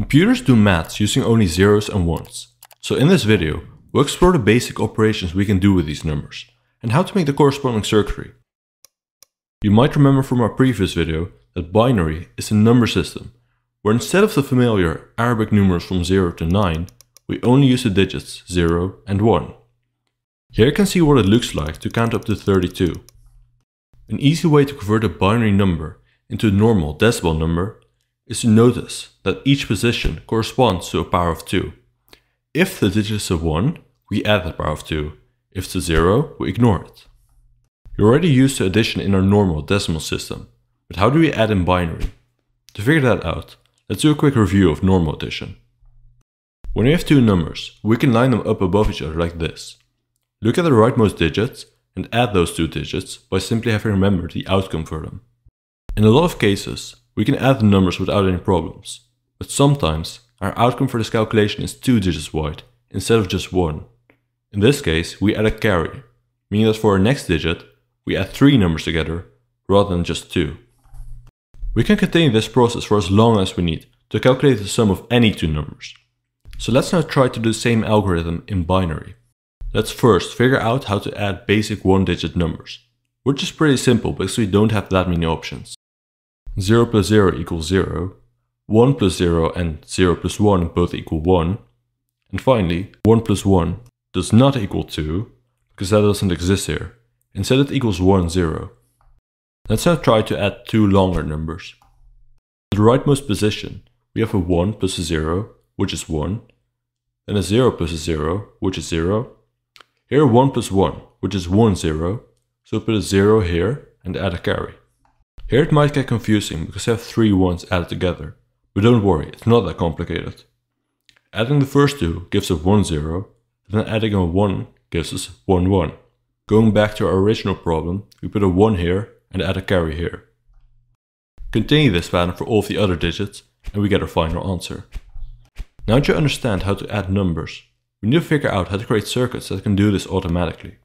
Computers do maths using only zeros and ones. So in this video, we'll explore the basic operations we can do with these numbers and how to make the corresponding circuitry. You might remember from our previous video that binary is a number system, where instead of the familiar Arabic numerals from 0 to 9, we only use the digits 0 and 1. Here you can see what it looks like to count up to 32. An easy way to convert a binary number into a normal decimal number is to notice that each position corresponds to a power of 2. If the digit is a 1, we add the power of 2. If it's a 0, we ignore it. We already used the addition in our normal decimal system, but how do we add in binary? To figure that out, let's do a quick review of normal addition. When we have two numbers, we can line them up above each other like this. Look at the rightmost digits and add those two digits by simply having remembered the outcome for them. In a lot of cases, we can add the numbers without any problems, but sometimes our outcome for this calculation is two digits wide instead of just one. In this case, we add a carry, meaning that for our next digit, we add three numbers together rather than just two. We can continue this process for as long as we need to calculate the sum of any two numbers. So let's now try to do the same algorithm in binary. Let's first figure out how to add basic one-digit numbers, which is pretty simple because we don't have that many options. 0 plus 0 equals 0, 1 plus 0 and 0 plus 1 both equal 1, and finally 1 plus 1 does not equal 2, because that doesn't exist here. Instead it equals 1, 0. Let's now try to add two longer numbers. At the rightmost position, we have a 1 plus a 0, which is 1, then a 0 plus a 0, which is 0. Here 1 plus 1, which is 1, 0, so put a 0 here and add a carry. Here it might get confusing because I have three 1s added together, but don't worry, it's not that complicated. Adding the first two gives us 1, 0, and then adding a 1 gives us 1, 1. Going back to our original problem, we put a 1 here and add a carry here. Continue this pattern for all of the other digits and we get our final answer. Now that you understand how to add numbers, we need to figure out how to create circuits that can do this automatically.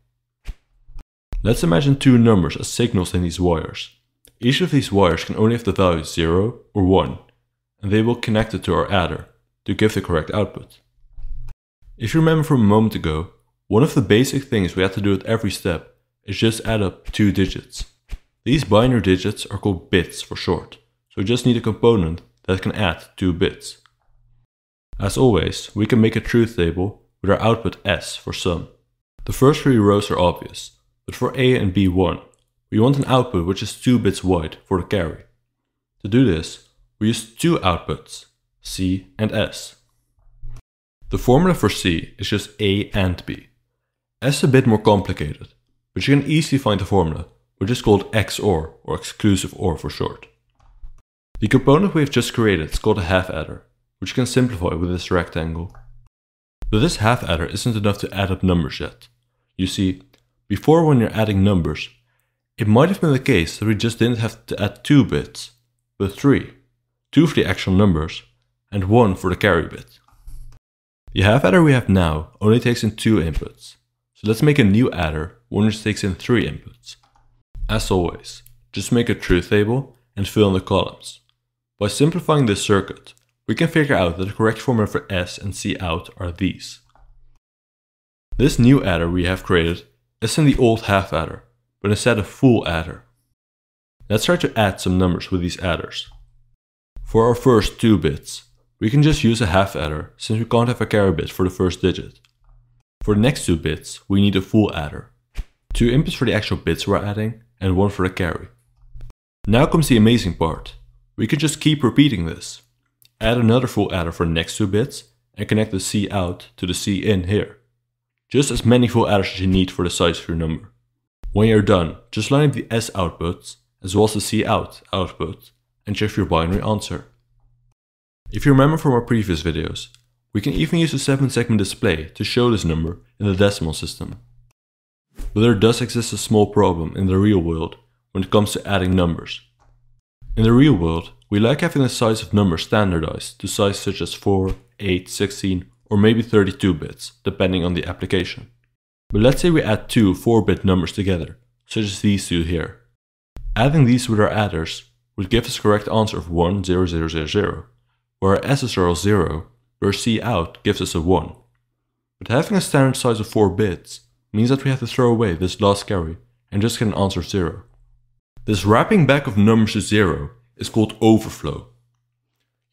Let's imagine two numbers as signals in these wires. Each of these wires can only have the value 0 or 1, and they will connect it to our adder to give the correct output. If you remember from a moment ago, one of the basic things we had to do at every step is just add up two digits. These binary digits are called bits for short, so we just need a component that can add two bits. As always, we can make a truth table with our output S for sum. The first three rows are obvious, but for A and B1, we want an output which is 2 bits wide for the carry. To do this, we use two outputs, C and S. The formula for C is just A and B. S is a bit more complicated, but you can easily find the formula, which is called XOR, or exclusive OR for short. The component we have just created is called a half adder, which you can simplify with this rectangle. But this half adder isn't enough to add up numbers yet. You see, before when you're adding numbers, it might have been the case that we just didn't have to add two bits, but three. Two for the actual numbers, and one for the carry bit. The half adder we have now only takes in two inputs, so let's make a new adder, one which takes in three inputs. As always, just make a truth table and fill in the columns. By simplifying this circuit, we can figure out that the correct formula for S and C out are these. This new adder we have created is in the old half adder, but instead a full adder. Let's try to add some numbers with these adders. For our first two bits, we can just use a half adder since we can't have a carry bit for the first digit. For the next two bits, we need a full adder. Two inputs for the actual bits we're adding and one for the carry. Now comes the amazing part. We can just keep repeating this. Add another full adder for the next two bits and connect the C out to the C in here. Just as many full adders as you need for the size of your number. When you're done, just line up the S outputs as well as the C out output and check your binary answer. If you remember from our previous videos, we can even use a 7-segment display to show this number in the decimal system. But there does exist a small problem in the real world when it comes to adding numbers. In the real world, we like having the size of numbers standardized to size such as 4, 8, 16, or maybe 32 bits, depending on the application. But let's say we add two 4-bit numbers together, such as these two here. Adding these with our adders would give us the correct answer of 1, 0, 0, 0, 0, where S is equal to 0, where C out gives us a 1. But having a standard size of 4 bits means that we have to throw away this last carry and just get an answer of 0. This wrapping back of numbers to 0 is called overflow.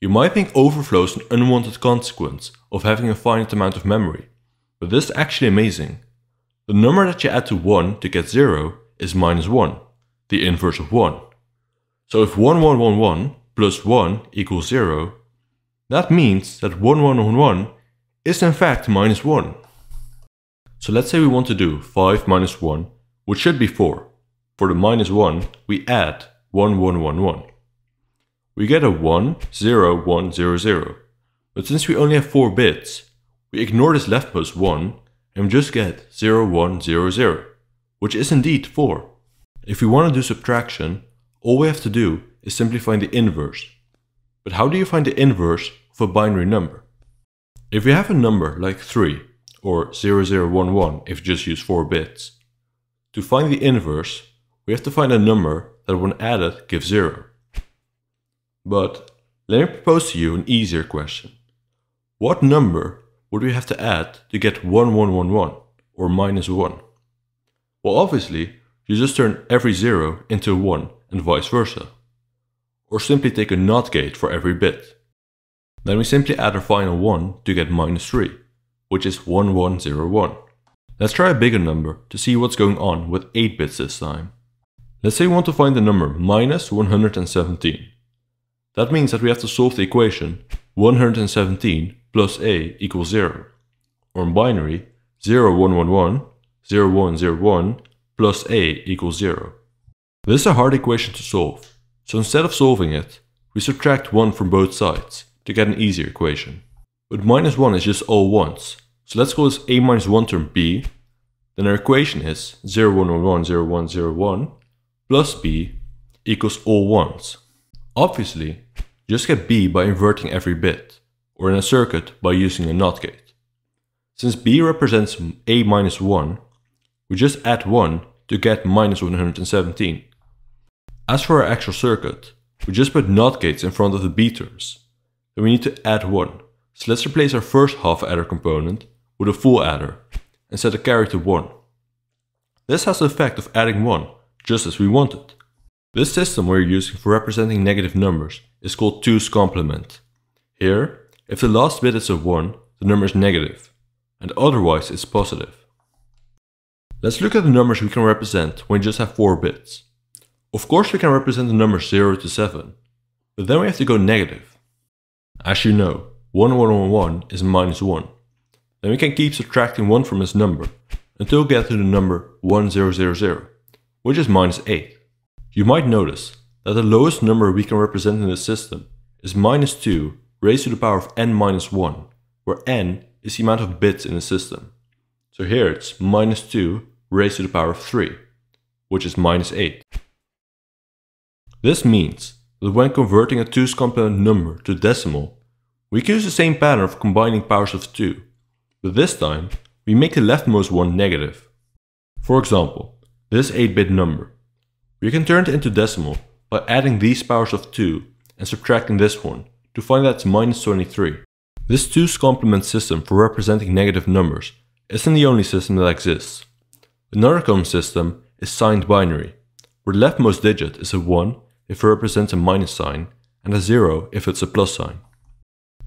You might think overflow is an unwanted consequence of having a finite amount of memory, but this is actually amazing. The number that you add to 1 to get 0 is minus 1, the inverse of 1. So if 1111 plus 1 equals 0, that means that 1111 is in fact minus 1. So let's say we want to do 5 minus 1, which should be 4. For the minus 1, we add 1111. We get a 10100. But since we only have 4 bits, we ignore this leftmost 1 and we just get 0100, which is indeed 4. If we want to do subtraction, all we have to do is simply find the inverse. But how do you find the inverse of a binary number? If you have a number like 3, or 0011 if you just use 4 bits, to find the inverse, we have to find a number that when added gives 0. But let me propose to you an easier question. What number would we have to add to get 1111, or minus 1? Well, obviously, you just turn every 0 into a 1 and vice versa. Or simply take a NOT gate for every bit. Then we simply add our final 1 to get minus 3, which is 1101. Let's try a bigger number to see what's going on with 8 bits this time. Let's say we want to find the number minus 117. That means that we have to solve the equation 117 plus a equals 0, or in binary 0111 0101 plus a equals 0. This is a hard equation to solve, so instead of solving it, we subtract 1 from both sides to get an easier equation. But minus 1 is just all ones, so let's call this a minus 1 term b, then our equation is 01110101 plus b equals all ones. Obviously, you just get b by inverting every bit, or in a circuit by using a NOT gate. Since b represents a minus 1, we just add 1 to get minus 117. As for our actual circuit, we just put NOT gates in front of the b terms, and we need to add 1. So let's replace our first half adder component with a full adder and set a carry to 1. This has the effect of adding 1, just as we wanted. This system we're using for representing negative numbers is called 2's complement. Here, if the last bit is a 1, the number is negative, and otherwise it's positive. Let's look at the numbers we can represent when we just have 4 bits. Of course we can represent the numbers 0 to 7, but then we have to go negative. As you know, 1111 is minus 1. Then we can keep subtracting 1 from this number until we get to the number 1000, which is minus 8. You might notice that the lowest number we can represent in this system is minus 2 raised to the power of n minus 1, where n is the amount of bits in the system. So here it's minus 2 raised to the power of 3, which is minus 8. This means that when converting a 2's complement number to decimal, we can use the same pattern of combining powers of 2, but this time we make the leftmost one negative. For example, this 8-bit number. We can turn it into decimal by adding these powers of 2 and subtracting this one to find that it's minus 23. This 2's complement system for representing negative numbers isn't the only system that exists. Another common system is signed binary, where the leftmost digit is a 1 if it represents a minus sign and a 0 if it's a plus sign.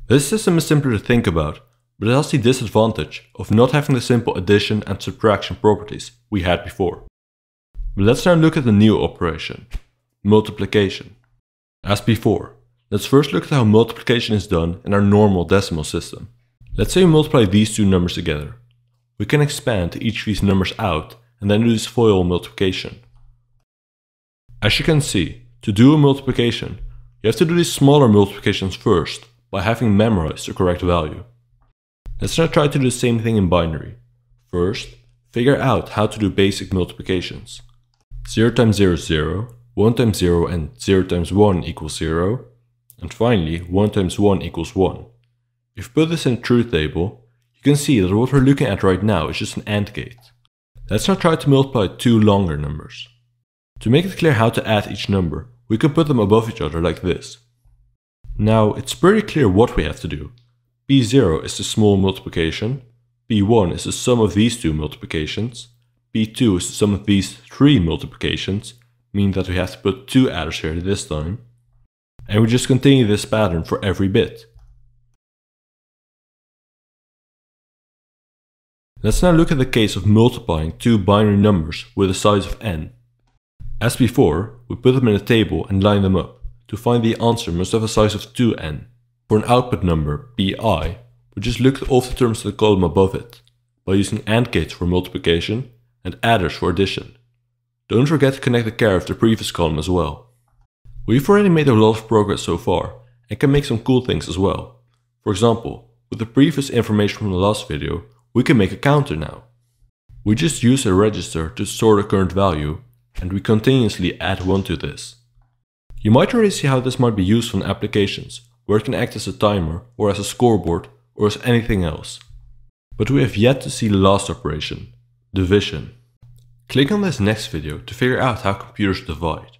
This system is simpler to think about, but it has the disadvantage of not having the simple addition and subtraction properties we had before. But let's now look at the new operation, multiplication. As before, let's first look at how multiplication is done in our normal decimal system. Let's say we multiply these two numbers together. We can expand each of these numbers out and then do this FOIL multiplication. As you can see, to do a multiplication, you have to do these smaller multiplications first, by having memorized the correct value. Let's now try to do the same thing in binary. First, figure out how to do basic multiplications. 0 times 0 is 0, 1 times 0 and 0 times 1 equals 0, and finally 1 times 1 equals 1. If you put this in a truth table, you can see that what we're looking at right now is just an AND gate. Let's now try to multiply two longer numbers. To make it clear how to add each number, we can put them above each other like this. Now it's pretty clear what we have to do. B0 is the small multiplication, B1 is the sum of these two multiplications, B2 is the sum of these three multiplications, meaning that we have to put two adders here this time. And we just continue this pattern for every bit. Let's now look at the case of multiplying two binary numbers with a size of n. As before, we put them in a table and line them up. To find the answer must have a size of 2n. For an output number, bi, we just look at all the terms in the column above it, by using AND gates for multiplication and adders for addition. Don't forget to connect the carry of the previous column as well. We've already made a lot of progress so far, and can make some cool things as well. For example, with the previous information from the last video, we can make a counter now. We just use a register to store the current value, and we continuously add 1 to this. You might already see how this might be useful in applications, where it can act as a timer, or as a scoreboard, or as anything else. But we have yet to see the last operation, division. Click on this next video to figure out how computers divide.